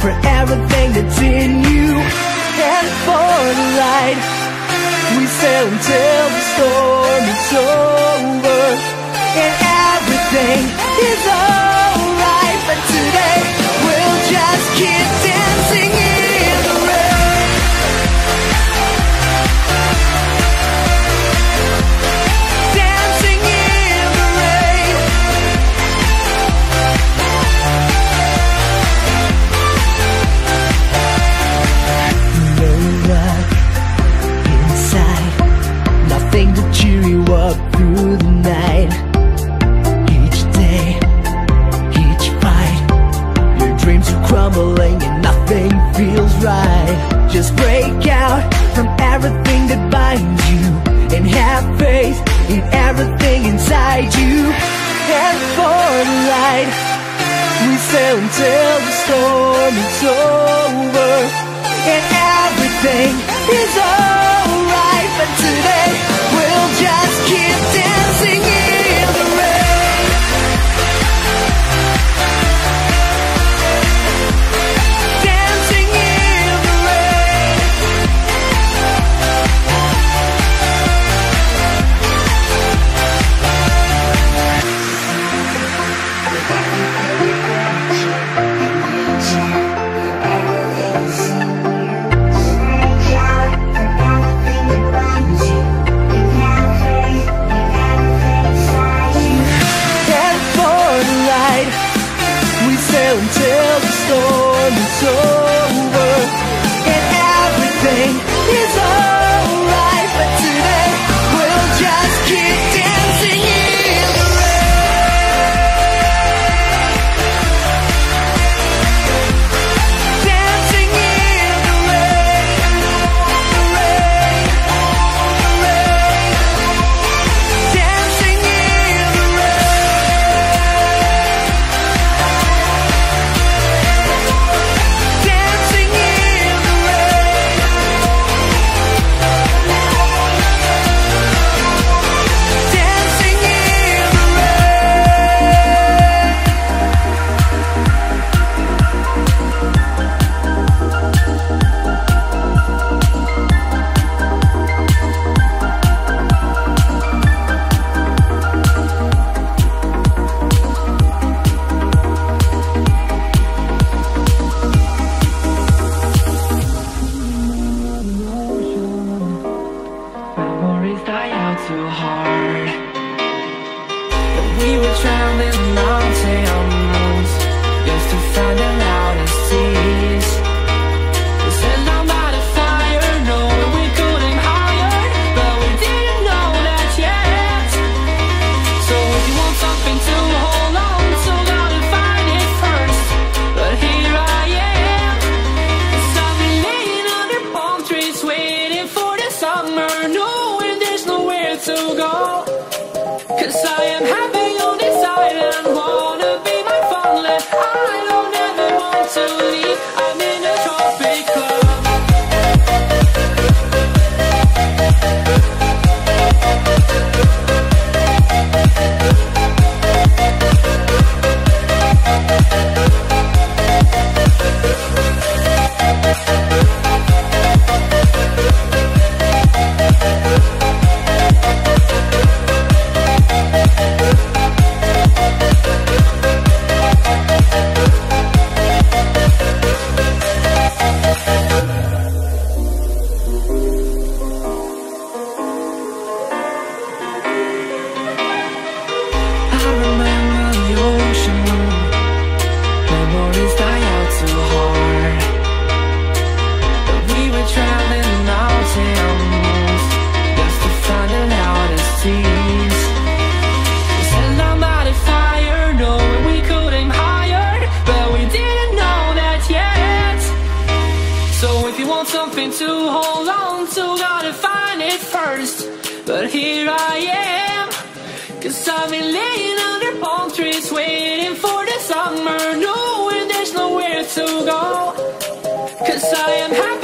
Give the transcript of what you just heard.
for everything that's in you, and for the light we sail until the storm is over, and everything is alright. But today we'll just keep dancing in the rain. Dancing in the rain. No luck inside, nothing to cheer you up through the night. Each day, each fight, your dreams are crumbling and nothing feels right. Just break out from everything that binds you, and have faith in everything inside you, and for the light we sail until the storm is over, and everything is alright. But today we'll just keep dancing in the rain. Dancing in the rain. And for the light we sail until the storm is over, and everything is alright. But today we'll just keep dancing in the rain. Dancing in the rain. The rain. The rain. Dancing in the rain. Dancing in the rain. Dancing in the rain. Memories die out too hard. We were drowned in the mountains just to find the loudest seas. We said I'm by the fire, no, we could aim higher, but we didn't know that yet. So if you want something to hold on, so gotta find it first. But here I am, suddenly laying under palm trees, waiting for the summer, knowing there's nowhere to go. 'Cause I am happy on this island, wanna be my farmland. I don't ever want to leave. I'm in a tropic club. I remember the ocean. Memories die out too hard. But we were traveling in mountains just to find the loudest seas. We said I'm by the fire, knowing we could aim higher, but we didn't know that yet. So if you want something to hold on to, gotta find it first. But here I am, 'cause I've been laying under palm trees, waiting for the summer, knowing there's nowhere to go. 'Cause I am happy